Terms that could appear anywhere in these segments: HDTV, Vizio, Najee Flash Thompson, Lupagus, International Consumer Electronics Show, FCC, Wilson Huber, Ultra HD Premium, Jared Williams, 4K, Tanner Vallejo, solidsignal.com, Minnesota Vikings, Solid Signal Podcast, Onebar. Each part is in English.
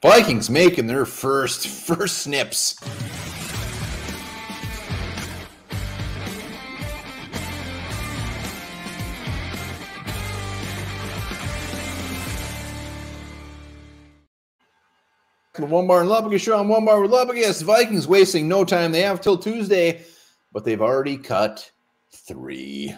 Vikings making their first snips. The Onebar and Lupagus show on Onebar with Lupagus. Vikings wasting no time. They have till Tuesday, but they've already cut 3.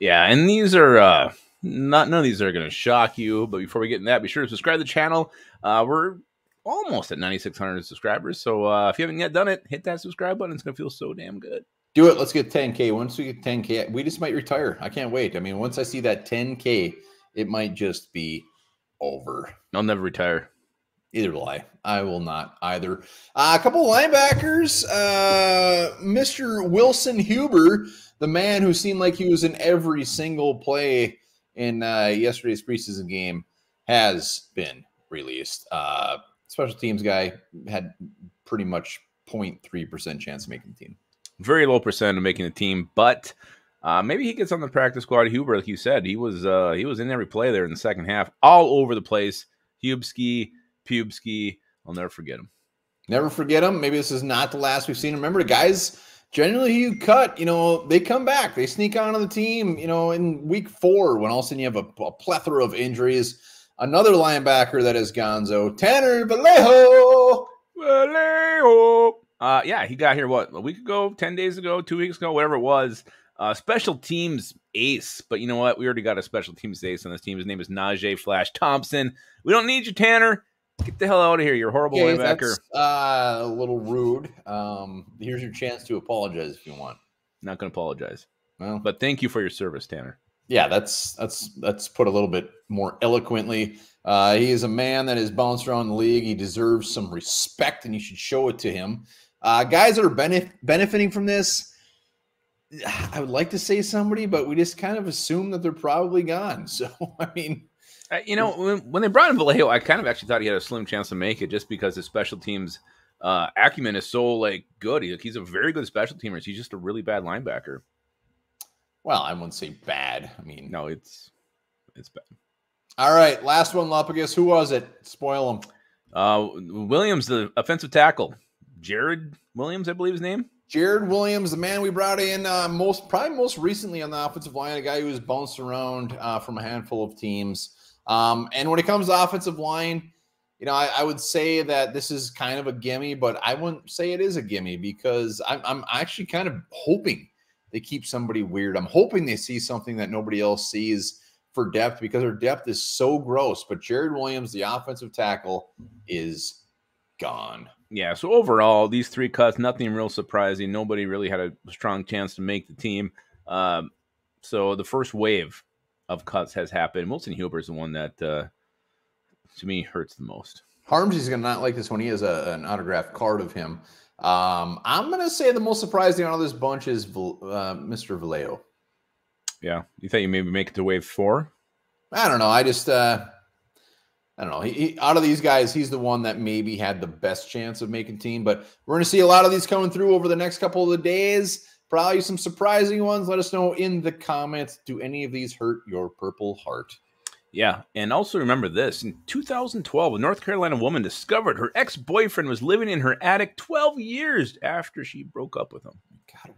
Yeah, and these are none of these are going to shock you. But before we get into that, be sure to subscribe to the channel. We're almost at 9,600 subscribers, so if you haven't yet done it, hit that subscribe button. It's going to feel so damn good. Do it. Let's get 10K. Once we get 10K, we just might retire. I can't wait. I mean, once I see that 10K, it might just be over. I'll never retire. Either will I. I will not either. A couple of linebackers. Mr. Wilson Huber, the man who seemed like he was in every single play in yesterday's preseason game, has been released. Special teams guy had pretty much 0.3% chance of making the team. Very low percent of making the team, but maybe he gets on the practice squad. Huber, like you said, he was in every play there in the second half, all over the place. Pubski, I'll never forget him. Never forget him. Maybe this is not the last we've seen. Remember, guys, generally you cut, you know, they come back. They sneak onto the team, you know, in week 4 when all of a sudden you have a plethora of injuries. Another linebacker that is gonzo, Tanner Vallejo. Yeah, he got here, what, a week ago, 10 days ago, 2 weeks ago, whatever it was. Special teams ace, but you know what? We already got a special teams ace on this team. His name is Najee Flash Thompson. We don't need you, Tanner. Get the hell out of here. You're a horrible linebacker. That's a little rude. Here's your chance to apologize if you want. Not going to apologize. Well, but thank you for your service, Tanner. Yeah, that's put a little bit more eloquently. He is a man that has bounced around the league. He deserves some respect, and you should show it to him. Guys that are benefiting from this, I would like to say somebody, but we just kind of assume that they're probably gone. So, I mean, you know, when they brought in Vallejo, I kind of actually thought he had a slim chance to make it just because his special teams acumen is so, like, good. He's a very good special teamer. He's just a really bad linebacker. Well, I wouldn't say bad. I mean, no, it's bad. All right, last one, Lupagus. Who was it? Spoil him. Williams, the offensive tackle. Jared Williams, I believe his name. Jared Williams, the man we brought in probably most recently on the offensive line, a guy who was bounced around from a handful of teams. And when it comes to offensive line, you know, I would say that this is kind of a gimme, but I wouldn't say it is a gimme because I'm actually kind of hoping they keep somebody weird. I'm hoping they see something that nobody else sees for depth because their depth is so gross. But Jared Williams, the offensive tackle, is gone. Yeah, so overall, these 3 cuts, nothing real surprising. Nobody really had a strong chance to make the team. So the first wave of cuts has happened. Wilson Huber is the one that, to me, hurts the most. Harmsy's going to not like this one. He has an autographed card of him. I'm going to say the most surprising out of this bunch is Mr. Vallejo. Yeah, you thought you maybe make it to wave 4? I don't know. I don't know. He, out of these guys, he's the one that maybe had the best chance of making team. But we're going to see a lot of these coming through over the next couple of days. Probably some surprising ones. Let us know in the comments. Do any of these hurt your purple heart? Yeah, and also remember this. In 2012, a North Carolina woman discovered her ex-boyfriend was living in her attic 12 years after she broke up with him. God.